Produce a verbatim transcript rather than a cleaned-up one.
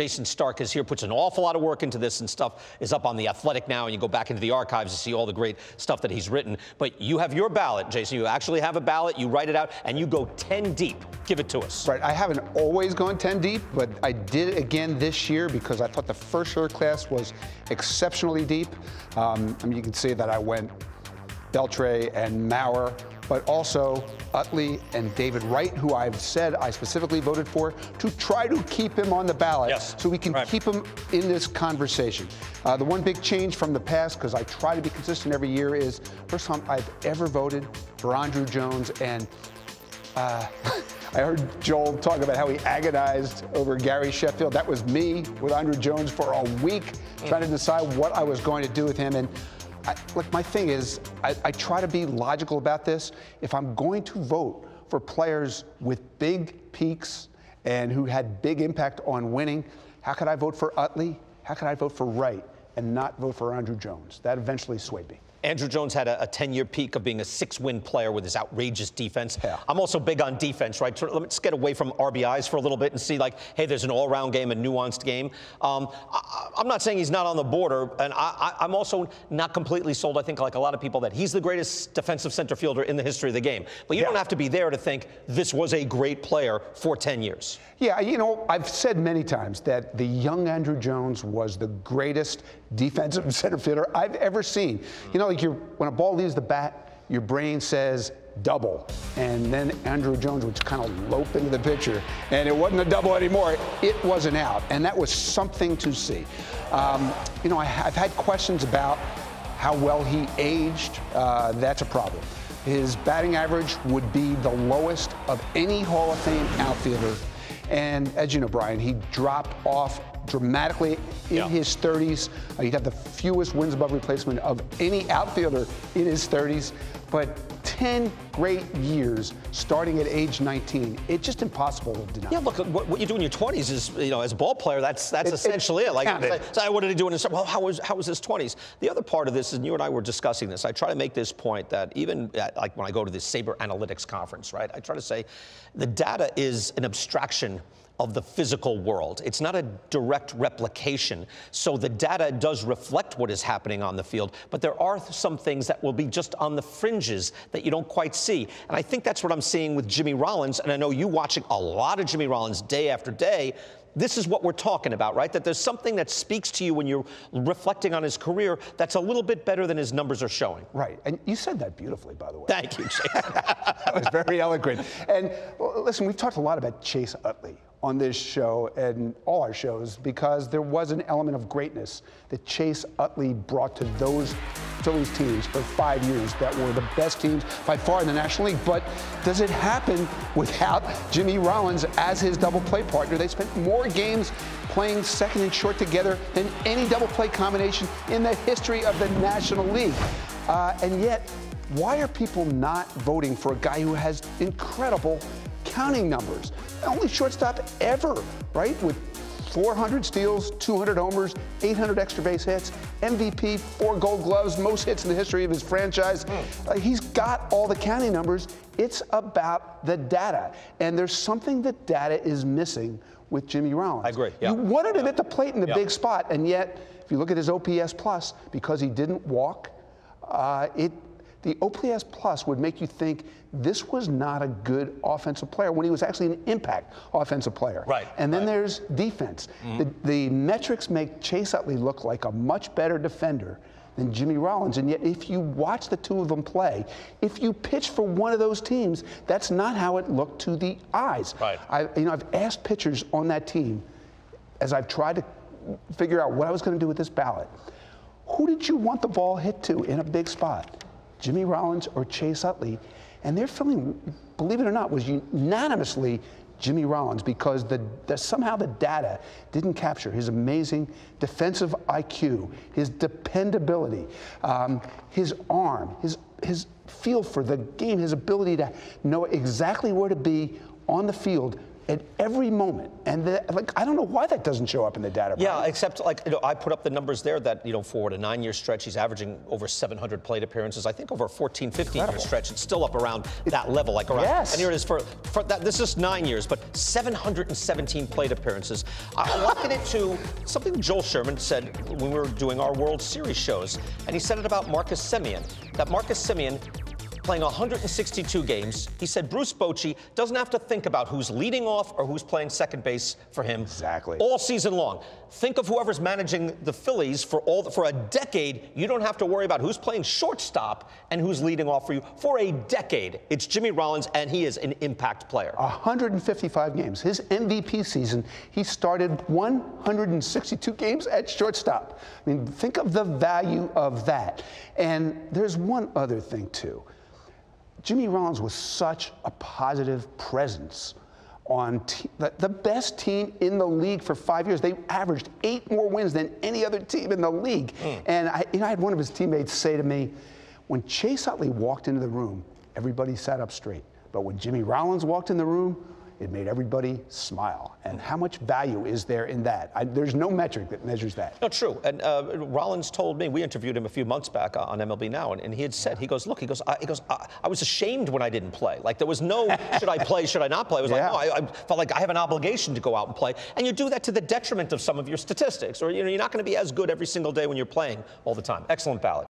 Jayson Stark is here, puts an awful lot of work into this and stuff, is up on The Athletic now, and you go back into the archives to see all the great stuff that he's written. But you have your ballot, Jayson. You actually have a ballot. You write it out, and you go ten deep. Give it to us. Right. I haven't always gone ten deep, but I did again this year because I thought the first-year class was exceptionally deep. Um, I mean, you can see that I went Beltre and Maurer, but also Utley and David Wright, who I've said I specifically voted for to try to keep him on the ballot, yes, so we can right. keep him in this conversation. Uh, the one big change from the past, because I try to be consistent every year, is first time I've ever voted for Andruw Jones, and uh, I heard Joel talk about how he agonized over Gary Sheffield. That was me with Andruw Jones for a week, mm. trying to decide what I was going to do with him. And I, look, my thing is, I, I try to be logical about this. If I'm going to vote for players with big peaks and who had big impact on winning, how could I vote for Utley? How could I vote for Wright and not vote for Andruw Jones? That eventually swayed me. Andruw Jones had a ten-year peak of being a six-win player with his outrageous defense. Yeah. I'm also big on defense, right? So let's get away from R B Is for a little bit and see, like, hey, there's an all-round game, a nuanced game. Um, I, I'm not saying he's not on the border, and I, I'm also not completely sold, I think, like a lot of people, that he's the greatest defensive center fielder in the history of the game. But you yeah. don't have to be there to think this was a great player for ten years. Yeah, you know, I've said many times that the young Andruw Jones was the greatest defensive center fielder I've ever seen. You know, like, you're, when a ball leaves the bat, your brain says double, and then Andruw Jones would kind of lope into the picture, and it wasn't a double anymore. It was an out, and that was something to see. Um, you know, I, I've had questions about how well he aged. Uh, that's a problem. His batting average would be the lowest of any Hall of Fame outfielder, and as you know, Brian, he dropped off dramatically in yeah. his thirties. Uh, he'd have the fewest wins above replacement of any outfielder in his thirties. But ten great years starting at age nineteen. It's just impossible to deny. Yeah, look, what, what you do in your twenties is, you know, as a ball player, that's that's it, essentially it. it. Like, like so what did he do in his, well, how was, how was his twenties? The other part of this is, and you and I were discussing this, I try to make this point that even at, like when I go to this Sabre Analytics conference, right, I try to say the data is an abstraction of the physical world. It's not a direct replication. So the data does reflect what is happening on the field, but there are some things that will be just on the fringes that you don't quite see. And I think that's what I'm seeing with Jimmy Rollins. And I know you watching a lot of Jimmy Rollins day after day. This is what we're talking about, right? That there's something that speaks to you when you're reflecting on his career that's a little bit better than his numbers are showing. Right. And you said that beautifully, by the way. Thank you, Chase. That was very eloquent. And well, listen, we've talked a lot about Chase Utley on this show and all our shows because there was an element of greatness that Chase Utley brought to those Phillies teams for five years that were the best teams by far in the National League. But does it happen without Jimmy Rollins as his double play partner? They spent more games playing second and short together than any double play combination in the history of the National League. Uh, and yet, why are people not voting for a guy who has incredible counting numbers? Only shortstop ever, right? With four hundred steals, two hundred homers, eight hundred extra base hits, M V P, four gold gloves, most hits in the history of his franchise. Mm. Uh, he's got all the counting numbers. It's about the data. And there's something the data is missing with Jimmy Rollins. I agree. Yeah. You wanted him yeah. at the plate in the yeah. big spot, and yet, if you look at his O P S plus, because he didn't walk, uh, it. The O P S plus would make you think this was not a good offensive player when he was actually an impact offensive player. Right. And then right. there's defense. Mm-hmm. the, the metrics make Chase Utley look like a much better defender than Jimmy Rollins. And yet, if you watch the two of them play, if you pitch for one of those teams, that's not how it looked to the eyes. Right. I, you know, I've asked pitchers on that team, as I've tried to figure out what I was going to do with this ballot, who did you want the ball hit to in a big spot? Jimmy Rollins or Chase Utley, and their feeling, believe it or not, was unanimously Jimmy Rollins because the, the, somehow the data didn't capture his amazing defensive I Q, his dependability, um, his arm, his, his feel for the game, his ability to know exactly where to be on the field at every moment. And the, like, I don't know why that doesn't show up in the data. Brian. Yeah, except like you know, I put up the numbers there that you know for a nine-year stretch he's averaging over seven hundred plate appearances. I think over a fourteen, fifteen-year stretch it's still up around that level, like around. Yes. And here it is for, for that. This is nine years, but seven hundred seventeen plate appearances. I liken it to something Joel Sherman said when we were doing our World Series shows, and he said it about Marcus Semien. That Marcus Semien. Playing one hundred sixty-two games, he said Bruce Bochy doesn't have to think about who's leading off or who's playing second base for him. Exactly. All season long. Think of whoever's managing the Phillies for all the, for a decade. You don't have to worry about who's playing shortstop and who's leading off for you for a decade. It's Jimmy Rollins, and he is an impact player. one hundred fifty-five games. His M V P season, he started one hundred sixty-two games at shortstop. I mean, think of the value of that. And there's one other thing too. Jimmy Rollins was such a positive presence on te the best team in the league for five years. They averaged eight more wins than any other team in the league. Mm. And I, you know, I had one of his teammates say to me, when Chase Utley walked into the room, everybody sat up straight. But when Jimmy Rollins walked in the room, it made everybody smile. And how much value is there in that? I, there's no metric that measures that. No, true. And uh, Rollins told me, we interviewed him a few months back on M L B Now, and, and he had said, he goes, look, he goes, I, he goes, I, I was ashamed when I didn't play. Like, there was no, should I play, should I not play? I was yeah. like, no, I, I felt like I have an obligation to go out and play. And you do that to the detriment of some of your statistics, or you know, you're not going to be as good every single day when you're playing all the time. Excellent ballot.